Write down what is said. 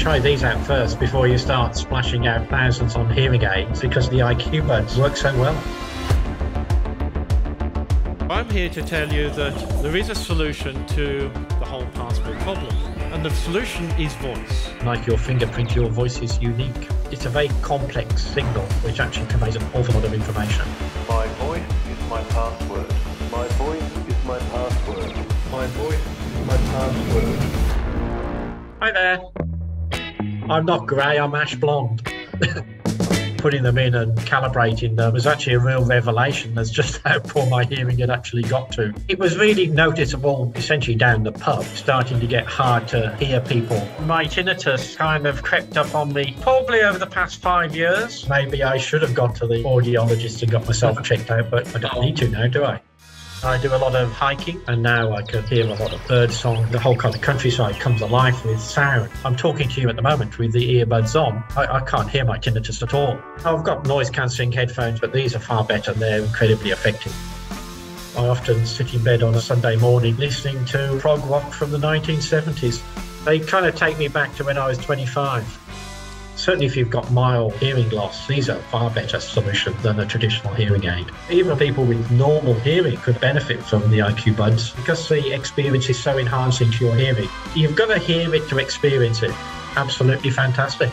Try these out first before you start splashing out thousands on hearing aids, because the IQ Buds work so well. I'm here to tell you that there is a solution to the whole passport problem, and the solution is voice. Like your fingerprint, your voice is unique. It's a very complex signal which actually conveys an awful lot of information. My voice is my password. My voice is my password. My voice is my password. Hi there. I'm not grey, I'm ash blonde. Putting them in and calibrating them was actually a real revelation as just how poor my hearing had actually got to. It was really noticeable essentially down the pub, starting to get hard to hear people. My tinnitus kind of crept up on me probably over the past 5 years. Maybe I should have gone to the audiologist and got myself checked out, but I don't need to now, do I? I do a lot of hiking, and now I can hear a lot of bird song. The whole kind of countryside comes alive with sound. I'm talking to you at the moment with the earbuds on. I can't hear my tinnitus at all. I've got noise-cancelling headphones, but these are far better. They're incredibly effective. I often sit in bed on a Sunday morning listening to prog rock from the 1970s. They kind of take me back to when I was 25. Certainly if you've got mild hearing loss, these are a far better solution than a traditional hearing aid. Even people with normal hearing could benefit from the IQ Buds because the experience is so enhancing to your hearing. You've got to hear it to experience it. Absolutely fantastic.